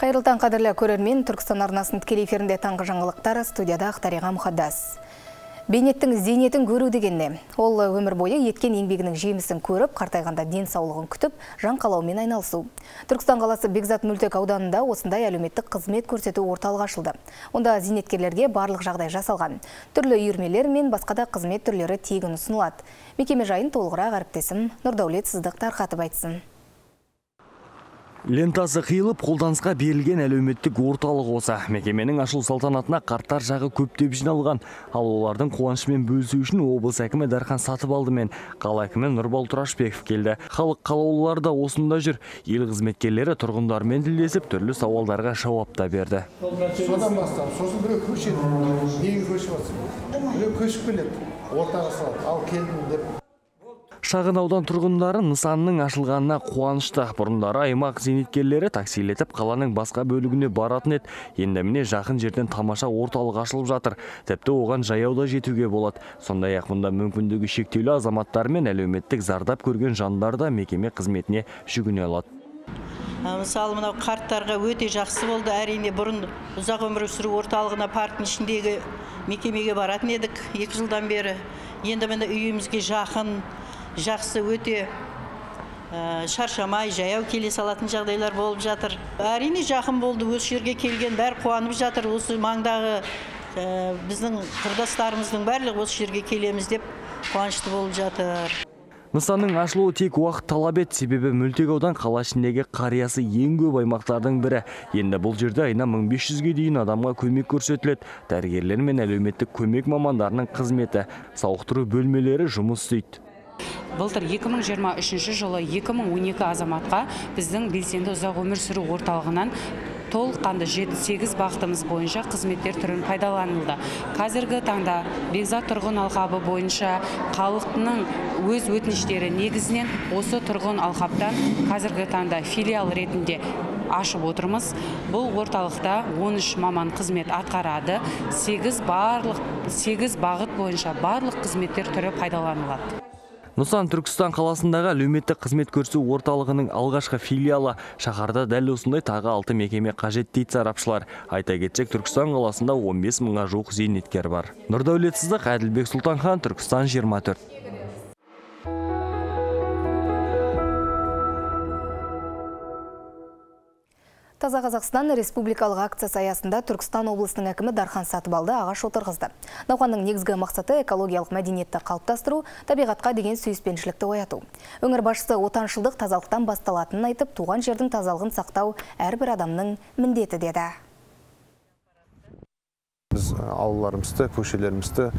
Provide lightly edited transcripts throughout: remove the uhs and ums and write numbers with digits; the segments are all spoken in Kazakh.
Қайырлытан қадырлы көрермен, Түркістан арнасын тікелей эфирінде таңғы жаңалықтар, студияда Ақтарға Мұқаддас. Бейнеттің зейнетін көру дегенде, ол өмір бойы еткен еңбегінің жемісін көріп, қартайғанда денсаулығын күтіп, жан қалаумен айналысу. Түркістан қаласы Бекзат Мүлтек ауданында осындай әлеуметтік қызмет көрсету орталығы ашылды. Онда зейнеткерлерге барлық жағдай жасалған. Түрлі үйірмелер мен басқа да қызмет түрлері тегін ұсынылады. Мекеме жайын толығырақ әріптесім Нұрдаулет Сыздықтар қатып айтсын. Лентасы қиылып, қолданысқа берілген әлеуметтік орталық осы. Мекеменің ашылу салтанатына қарттар жағы көптеп жиналған. Ал олардың қуанышымен бөлісу үшін облыс әкімі Дархан Сатыбалды мен қала әкімі Нурбал Турашпеков келді. Халық қалаулылары да осында жүр. Ел қызметкерлері тұрғындармен тілдесіп, түрлі сауалдарға жауап та берді. Содан бастап, сосын біреу көшеді, неге көшіп отыр? Біреу көшіп келеді, ортаға салып, ал келдім деп. Шағын аудан тұрғындары нысанның ашылғанына қуанышты. Бұрындары аймақ зейнеткерлері таксилетіп қаланың басқа бөлігіне баратын еді. Енді міне жақын жерден тамаша орталық ашылып жатыр. Тіпті оған жаяуда жетуге болады. Сондай-ақ мұнда мүмкіндігі шектеулі азаматтар мен әлеуметтік зардап көрген жандар да мекеме қызметіне жүгіне алады. Мысалы, мынау қарттарға өте жақсы болды. Әрине, бұрын ұзақ өмір сүру орталығына парктың ішіндегі мекемеге баратын едік 2 жылдан бері. Енді міне үйімізге жақын. Жақсы өте шаршамай, жаяу келе салатын жағдайлар болып жатыр. Әрине жақын болды, осы жерге келген бәрі қуанып жатыр. Осы маңдағы біздің құрдастарымыздың барлығы осы жерге келеміз деп қуанышты болып жатыр. Нысанның ашылуы тек уақыт талап ет, себебі Мүлтек аудан қала ішіндегі қариясы ең көп аймақтардың бірі. Енді бұл жерде айына 1500-ге дейін адамға көмек көрсетіледі. Дәрігерлер мен әлеуметтік көмек мамандарының қызметі, сауықтыру бөлмелері жұмыс істейді. Былтыр 2023 жылы 2012 азаматқа біздің белсенді ұзақ өмір сүру орталығынан толыққанды 7-8 бағытымыз бойынша қызметтер түрін пайдаланылды. Қазіргі таңда Бекзат тұрғын алқабы бойынша халықтың өз өтініштері негізінен осы тұрғын алқаптан қазіргі таңда филиал ретінде ашып отырмыз. Бұл орталықта 13 маман қызмет атқарады, 8 бағыт бойынша барлық қызметтер түрі пайдаланылады. Нұсан Түркістан қаласындағы әлеуметтік қызмет көрсету орталығының алғашқы филиалы. Шаһарда дәл осындай тағы 6 мекеме қажет дейді сарапшылар. Айта кетсек, Түркістан қаласында 15 мыңға жуық зейнеткер бар. Нұрдаулет Сыздық, Әділбек Сұлтанқан, Түркістан 24. Таза Қазақстан республикалық акциясы аясында Түркістан облысының әкімі Дархан Сатыбалды ағаш отырғызды. Науқанның негізгі мақсаты экологиялық мәдениетті қалыптастыру, табиғатқа деген сүйіспеншілікті ояту. Өңір басшысы отаншылдық тазалықтан басталатынын айтып, туған жердің тазалығын сақтау әрбір адамның міндеті деді. Біз аулаларымызды, көшелерімізді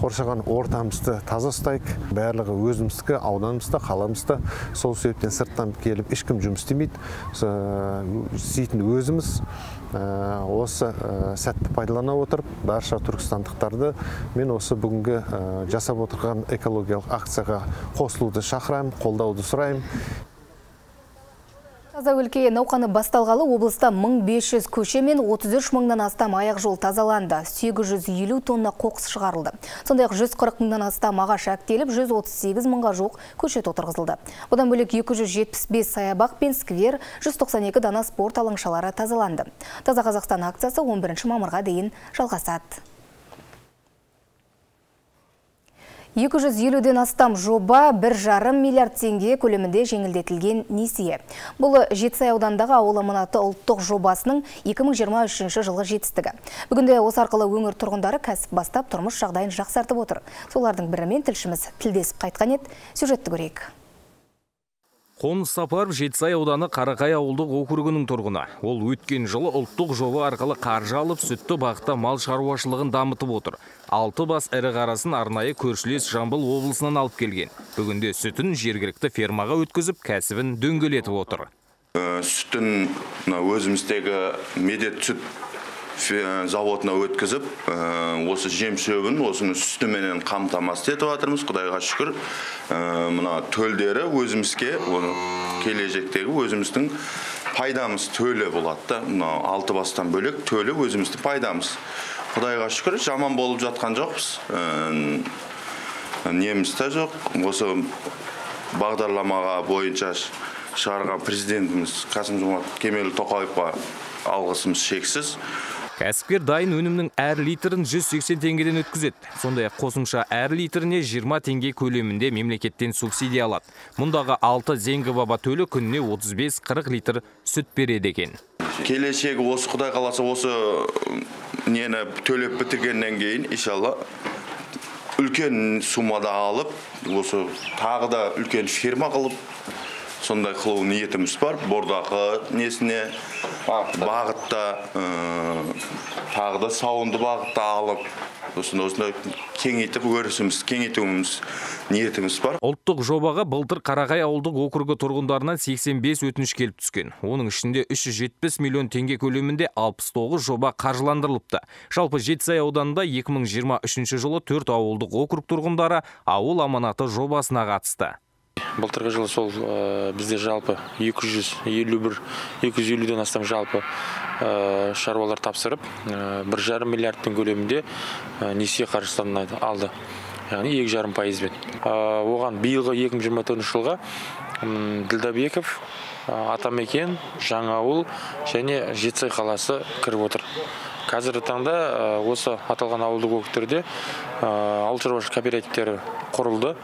қоршаған ортамызды таза ұстайық. Барлығы өзіміздікі, ауданымызда, қаламызда. Сол себептен сырттан келіп, ешкім жұмыс істемейді. Сөйтіп өзіміз осы сәтті пайдалана отырып, барша түркістандықтарды мен осы бүгінгі жасап отырған экологиялық акцияға қосылуды шақырамын, қолдауды сұраймын. Таза өлке науқаны басталғалы облыста 1500 көше мен 33 мыңнан астам аяқ жол тазаланды, 850 тонна қоқыс шығарылды. Сондай-ақ 140 мыңнан астам ағаш әктеліп, 138 мыңға жуық көше отырғызылды. Одан бөлек 275 саябақ пен сквер, 192 дана спорт алаңшалары тазаланды. Таза Қазақстан акциясы 11 мамырға дейін жалғасады. 250-ден астам жоба 1,5 миллиард теңге көлемінде жеңілдетілген несие. Бұл Жетісай аудандағы ауыл аманаты ұлттық жобасының 2023 жылғы жетістігі. Бүгінде осы арқылы өңір тұрғындары кәсіп бастап, тұрмыс жағдайын жақсартып отыр. Солардың бірімен тілшіміз тілдесіп қайтқан еді. Сюжетті көрейік. Қоныс Сапаров Жетісай ауданы Қарақай ауылдық округінің тұрғыны. Ол өткен жылы ұлттық жоба арқылы қаржы алып, сүтті бағытта мал шаруашылығын дамытып отыр. 6 бас ірі қарасын арнайы көршілес Жамбыл облысынан алып келген. Бүгінде сүтін жергілікті фермаға өткізіп, кәсібін дөңгелетіп отыр. Сүтін өзіміздегі медет сүт заводына өткізіп, осы жем шөбін, осыны сүтіменен қамтамасыз етіп жатырмыз. Құдайға шүкір, мына төлдері өзімізге, келешектегі өзіміздің пайдамыз төлі болады. Алты бастан бөлек төлі өзімізді пайдамыз. Құдайға шүкір, жаман болып жатқан жоқпыз. Немізді жоқ. Осы бағдарламаға бойынша шығарған президентіміз Қасым-Жомарт Кемел Тоқаевқа алғысымыз шексіз. Кәсіпкер дайын өнімнің әр литрін 180 теңгеден өткізеді. Сондай-ақ қосымша әр литріне 20 теңге көлемінде мемлекеттен субсидия алады. Мұндағы 6 зеңгі баба төлі күніне 35-40 литр сүт береді екен. Келешегі осы Құдай қаласа осы нені төлеп бітіргеннен кейін, иншалла, үлкен суммада алып, осы тағы да үлкен фирма қылып, сондай қылу ниетіміз бар. Бордақы несіне бағытта, тағы да сауынды бағытта алып, осында кеңейтіп өрісіміз, кеңейтуіміз ниетіміз бар. Ұлттық жобаға былтыр Қарағай ауылдық округі тұрғындарынан 85 өтініш келіп түскен. Оның ішінде 370 миллион теңге көлемінде 69 жоба қаржыландырылыпты. Жалпы Жетісай ауданында 2023 жылы 4 ауылдық округ тұрғындары ауыл аманаты жобасына қатысты. Былтырғы жылы сол бізде жалпы 251-250-ден астам жалпы шаруалар тапсырып, 1,5 миллиардтың көлемінде несие қаржысынан алды. Яғни 2,5%-бен. Оған биылғы 2024 жылға Ділдабеков, Атамекен, Жаңауыл және Жетісай қаласы кіріп отыр. Қазіргі таңда осы аталған ауылдық округтерде ауыл шаруашылық кооперативтері құрылды.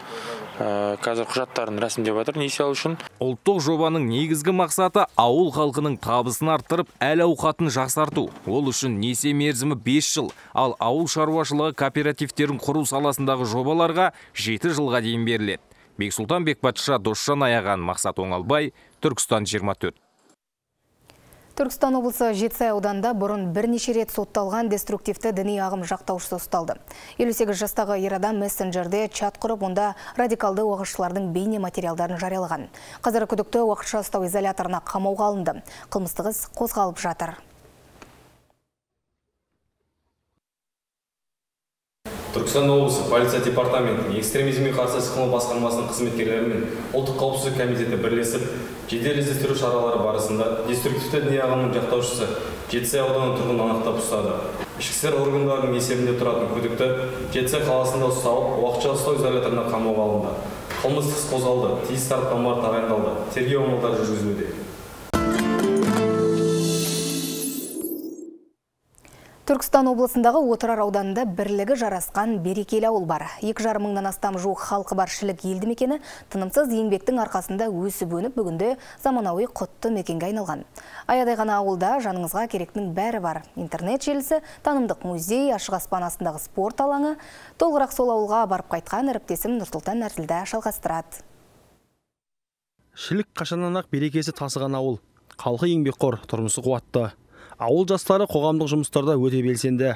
Қазір құжаттарын рәсімдеп жатыр несие алу үшін. Ұлттық жобаның негізгі мақсаты ауыл халқының табысын арттырып, әл-ауқатын жақсарту. Ол үшін несие мерзімі 5 жыл, ал ауыл шаруашылығы кооперативтерін құру саласындағы жобаларға 7 жылға дейін беріледі. Бексұлтан Бекбатша, Дошан Аяған, Мақсат Оңалбай, Түркістан 24. Түркістан облысы Жетісай ауданында бұрын бірнеше рет сотталған деструктивті діни ағым жақтаушысы ұсталды. 58 жастағы ер адам мессенджерде чат құрып, онда радикалды оғышылардың бейне материалдарын жариялаған. Қазір күдікті уақытша ұстау изоляторына қамауға алынды. Қылмыстық іс қозғалып жатыр. Түркістан облысы полиция департаментінің экстремизмге қарсы іс-қимыл басқармасының қызметкерлерімен ұлттық қауіпсіздік комитеті бірлесіп, жедел іздестіру шаралары барысында деструктивті діни ағымның жақтаушысы Жетісай ауданының тұрғынын анықтап ұстады. Ішкі істер органдарының есебінде тұратын күдікті Жетісай қаласында ұсталып, уақытша ұстау изоляторына қамауға алынды. Қылмыстық іс қозғалды, тиісті сараптамалар тағайындалды, тергеу амалдары жүргізілуде. Түркістан облысындағы Отырар ауданында бірлігі жарасқан берекелі ауыл бар. 2,5 мыңнан астам жуық халқы бар шілік елді мекені тынымсыз еңбектің арқасында өсіп өніп бүгінде заманауи құтты мекенге айналған. Аядай ғана ауылда жаныңызға керектің бәрі бар. Интернет желісі, танымдық музей, ашық аспан астындағы спорт алаңы. Толғырақ сол ауылға барып қайтқан әріптесім Нұрсұлтан Нәрзілді жалғастырады. Шілік қашаннан-ақ берекесі тасыған ауыл. Халқы еңбекқор, тұрмысы қуатты. Ауыл жастары қоғамдық жұмыстарда өте белсенді.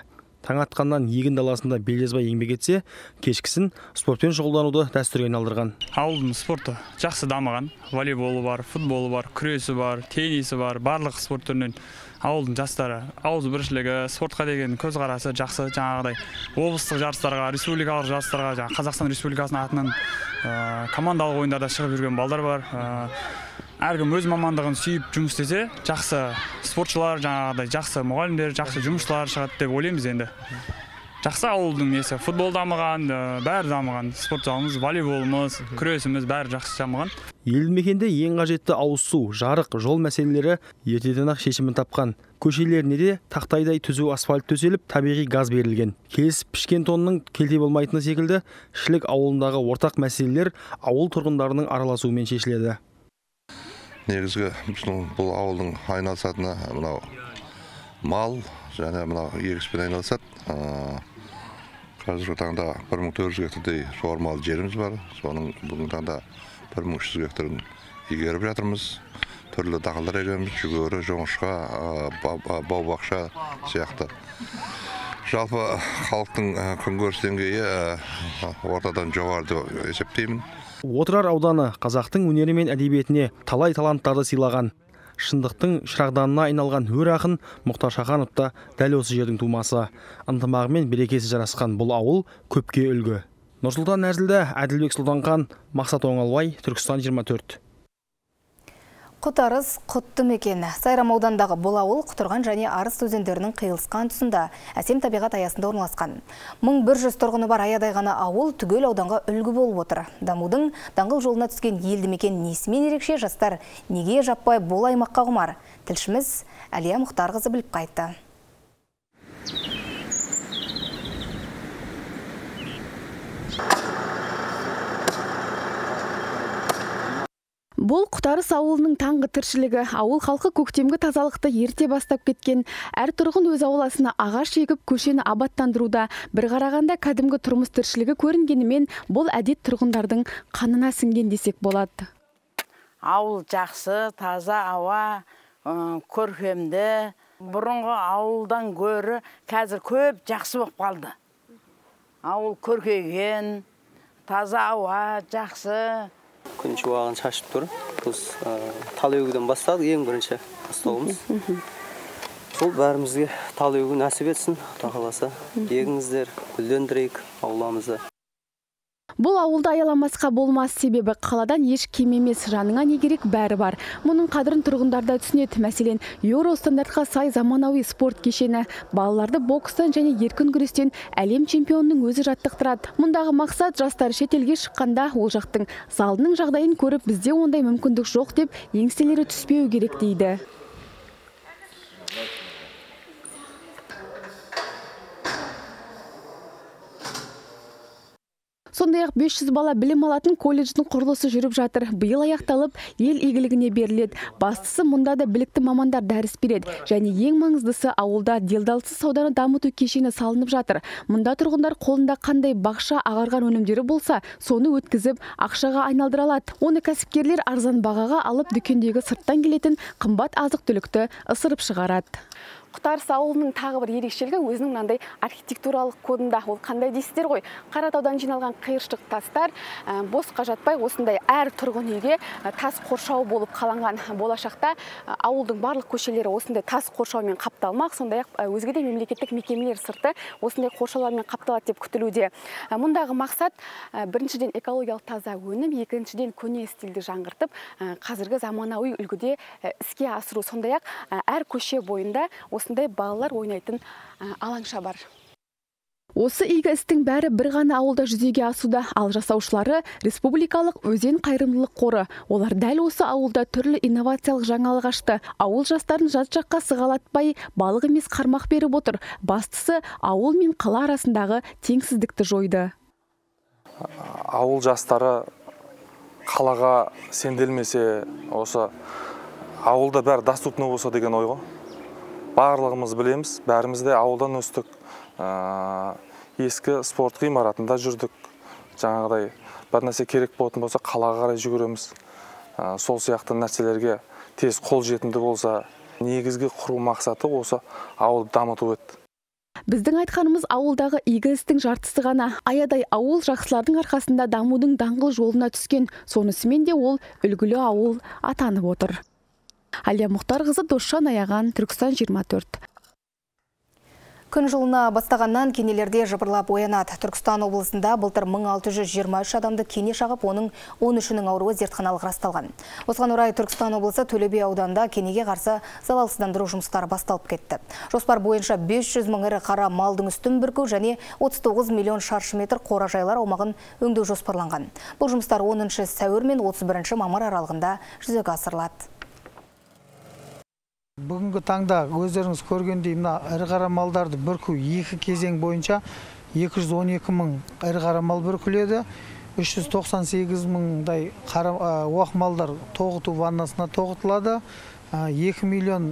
Таң атқаннан егін даласында белжезбай еңбек етсе, кешкісін спортпен шұғылдануды дәстүрге айналдырған. Ауылдың спорты жақсы дамыған. Волейболы бар, футболы бар, күресі бар, теннисі бар, барлық спорт түрінен ауылдың жастары, ауыз біршілігі, спортқа деген көзқарасы жақсы. Жаңағыдай облыстық жарыстарға, республикалық жарыстарға, жаңа Қазақстан Республикасының атынан командалық ойындарда шығып жүрген балдар бар. Әркім өз мамандығын сүйіп жұмыс істесе, жақсы спортшылар, жаңағыдай жақсы мұғалімдер, жақсы жұмысшылар шығады деп ойлаймыз енді. Жақсы ауылдың несі, футбол дамыған, бәрі дамыған, спорт залымыз, волейболымыз, күресіміз бәрі жақсы дамыған. Елді мекенде ең қажетті ауыз су, жарық, жол мәселелері ертеден-ақ шешімін тапқан. Көшелеріне де тақтайдай түзу асфальт төселіп, табиғи газ берілген. Келісіп пішкен тонның келте болмайтыны секілді, Шілік ауылындағы ортақ мәселелер ауыл тұрғындарының араласуымен шешіледі. Негізгі бұл ауылдың айналысатына мынау мал және мынау егіспен айналысады. Қазіргі таңда 1400 гектардай суармалы жеріміз бар. Соның бүгінгі таңда 1300 гектарын игеріп жатырмыз. Түрлі дақылдар егеміз, жүгері, жоңышқа, бау-бақша сияқты. Жалпы халықтың күнкөріс деңгейі ортадан жоғары деп есептеймін. Отырар ауданы қазақтың өнері мен әдебиетіне талай таланттарды сыйлаған. Шындықтың шырағданына айналған өр ақын Мұқтар Шаханов та дәл осы жердің тумасы. Ынтымағы мен берекесі жарасқан бұл ауыл көпке үлгі. Нұрсұлтан Нәрзілді, Әділбек Сұлтанқан, Мақсат Оңалбай, Түркістан 24. Құтарыз құтты мекен. Сайрам аудандағы бұл ауыл Құтырған және Арыс өзендерінің қиылысқан тұсында әсем табиғат аясында орналасқан. 1100 тұрғыны бар аядай ғана ауыл түгел ауданға үлгі болып отыр. Дамудың даңғыл жолына түскен елді мекен несімен ерекше, жастар неге жаппай бұл аймаққа құмар? Тілшіміз Алия мұхтарқызы біліп қайтты. Бұл Құтарыс ауылының таңғы тіршілігі. Ауыл халқы көктемгі тазалықты ерте бастап кеткен. Әр тұрғын өз ауласына ағаш егіп, көшені абаттандыруда. Бір қарағанда кәдімгі тұрмыс тіршілігі көрінгенімен, бұл әдет тұрғындардың қанына сіңген десек болады. Ауыл жақсы, таза ауа, көркемді. Бұрынғы ауылдан көрі қазір көп жақсы болып қалды. Ауыл көркейген, таза ауа, жақсы. Күн жуаған шашып тұр. Біз талеугіден бастадық, ең бірінші ұстауымыз. Сол бәрімізге талеугі нәсіп етсін, тағаласа. Егіңіздер, гүлдендірейік ауламызды. Бұл ауылда аяламасқа болмас, себебі қаладан еш кем емес, жаныңа не керек бәрі бар. Мұның қадірін тұрғындарда түсінеді. Мәселен, еуро стандартқа сай заманауи спорт кешені, балаларды бокстан және еркін күрестен әлем чемпионының өзі жаттықтырады. Мұндағы мақсат жастар шетелге шыққанда ол жақтың залының жағдайын көріп, бізде ондай мүмкіндік жоқ деп еңселері түспеу керек дейді. Сондай-ақ 500 бала білім алатын колледждің құрылысы жүріп жатыр. Биыл аяқталып, ел игілігіне беріледі. Бастысы, мұнда да білікті мамандар дәріс береді. Және ең маңыздысы, ауылда делдалсыз сауданы дамыту кешені салынып жатыр. Мұнда тұрғындар қолында қандай бақша ағарған өнімдері болса, соны өткізіп, ақшаға айналдыра алады. Оны кәсіпкерлер арзан бағаға алып, дүкендегі сырттан келетін қымбат азық-түлікті ысырып шығарады. Құтарыс ауылының тағы бір ерекшелігі өзінің мынандай архитектуралық кодында. Ол қандай дейсіздер ғой? Қаратаудан жиналған қиыршық тастар босқа жатпай, осындай әр тұрғын үйге тас қоршау болып қаланған. Болашақта ауылдың барлық көшелері осындай тас қоршаумен қапталмақ, сондай-ақ өзге де мемлекеттік мекемелер сырты осындай қоршаулармен қапталады деп күтілуде. Мұндағы мақсат біріншіден экологиялық таза өнім, екіншіден көне стильді жаңғыртып, қазіргі заманауи үлгіде іске асыру. Сондай-ақ әр көше бойында осындай балалар ойнайтын алаңша бар. Осы игі істің бәрі бір ғана ауылда жүзеге асуда, ал жасаушылары республикалық өзен қайырымдылық қоры. Олар дәл осы ауылда түрлі инновациялық жаңалық ашты. Ауыл жастарын жат жаққа сығалатпай, балық емес қармақ беріп отыр. Бастысы, ауыл мен қала арасындағы теңсіздікті жойды. Ауыл жастары қалаға сенделмесе, осы ауылда бәрі доступны болса деген ойға. Барлығымыз білеміз, бәрімізде ауылдан өстік, ескі спорт ғимаратында жүрдік. Жаңағыдай, бір нәрсе керек болатын болса, қалаға қарай жүгіреміз. Сол сияқты нәрселерге тез қол жетімді болса, негізгі құру мақсаты осы ауылды дамыту еді. Біздің айтқанымыз ауылдағы игі істің жартысы ғана. Аядай ауыл жақсылардың арқасында дамудың даңғыл жолына түскен. Сонысымен де ол үлгілі ауыл атанып отыр. Алия мұхтарқызы Дошан аяған, Түркістан 24. Күн жылына бастағаннан кенелерде жыбырлап оянады. Түркістан облысында былтыр 1623 адамды кене шағып, оның 13-нің ауруы зертханалық расталған. Осыған орай Түркістан облысы Төле би ауданында кенеге қарсы залалсыздандыру жұмыстары басталып кетті. Жоспар бойынша 500 мың ірі қара малдың үстін бүркеу және 39 миллион шаршы метр қоражайлар аумағын өңдеу жоспарланған. Бұл жұмыстар 10-ші сәуір мен 31-ші мамыр аралығында жүзеге асырылады. Бүгінгі таңда өздеріңіз көргендей, мына ірі қара малдарды бүрку екі кезең бойынша 212 мың ірі қара мал бүркіледі, 398 мыңдай уақ малдар тоғыту ваннасына тоғытылады, 2 миллион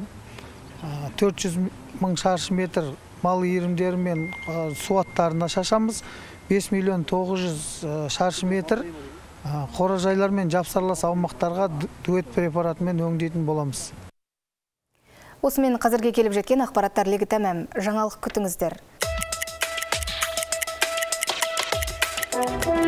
400 мың шаршы метр мал иірімдері мен суаттарына шашамыз, 5 миллион 900 шаршы метр қоражайлар мен жапсарлас аумақтарға дуэт препаратымен өңдейтін боламыз. Осымен қазірге келіп жеткен ақпараттар легі тәмәм. Жаңалық күтіңіздер.